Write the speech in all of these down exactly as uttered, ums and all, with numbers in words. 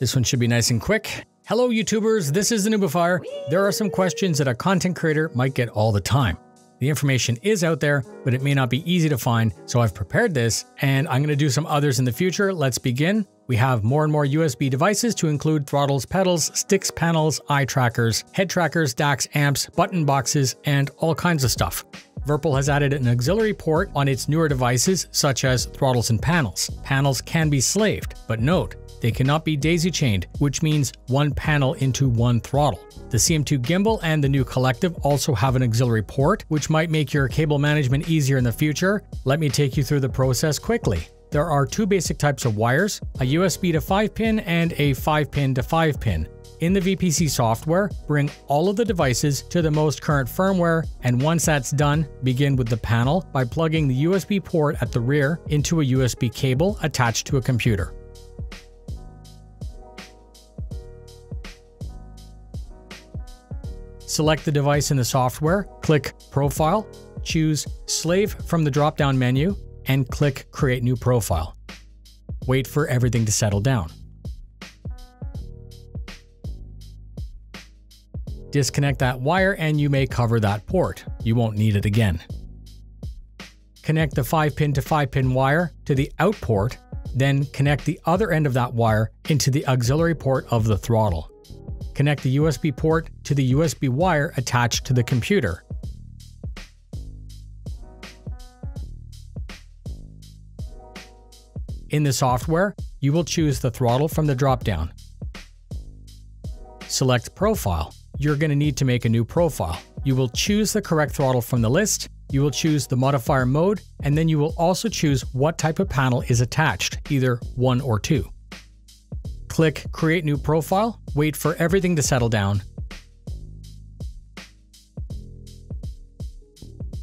This one should be nice and quick. Hello YouTubers, this is The Noobifier. There are some questions that a content creator might get all the time. The information is out there, but it may not be easy to find, so I've prepared this and I'm gonna do some others in the future. Let's begin. We have more and more U S B devices to include throttles, pedals, sticks, panels, eye trackers, head trackers, D A Cs, amps, button boxes, and all kinds of stuff. VIRPIL has added an auxiliary port on its newer devices, such as throttles and panels. Panels can be slaved, but note, they cannot be daisy-chained, which means one panel into one throttle. The C M two gimbal and the new collective also have an auxiliary port, which might make your cable management easier in the future. Let me take you through the process quickly. There are two basic types of wires, a U S B to five pin and a five pin to five pin. In the V P C software, bring all of the devices to the most current firmware, and once that's done, begin with the panel by plugging the U S B port at the rear into a U S B cable attached to a computer. Select the device in the software, click Profile, choose Slave from the drop-down menu, and click Create New Profile. Wait for everything to settle down. Disconnect that wire and you may cover that port. You won't need it again. Connect the five pin to five pin wire to the out port, then connect the other end of that wire into the auxiliary port of the throttle. Connect the U S B port to the U S B wire attached to the computer. In the software, you will choose the throttle from the drop-down. Select Profile. You're going to need to make a new profile. You will choose the correct throttle from the list. You will choose the modifier mode, and then you will also choose what type of panel is attached, either one or two. Click Create New Profile, wait for everything to settle down.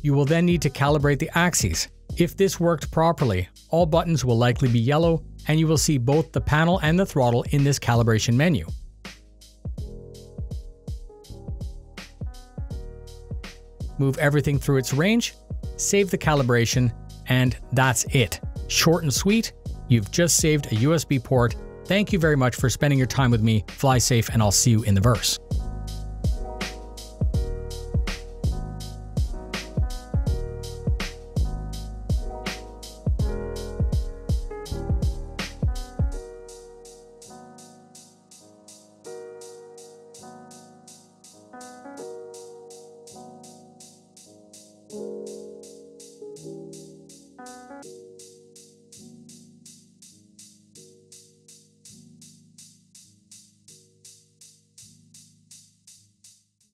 You will then need to calibrate the axes. If this worked properly, all buttons will likely be yellow, and you will see both the panel and the throttle in this calibration menu. Move everything through its range, save the calibration, and that's it. Short and sweet, you've just saved a U S B port. Thank you very much for spending your time with me. Fly safe, and I'll see you in the verse.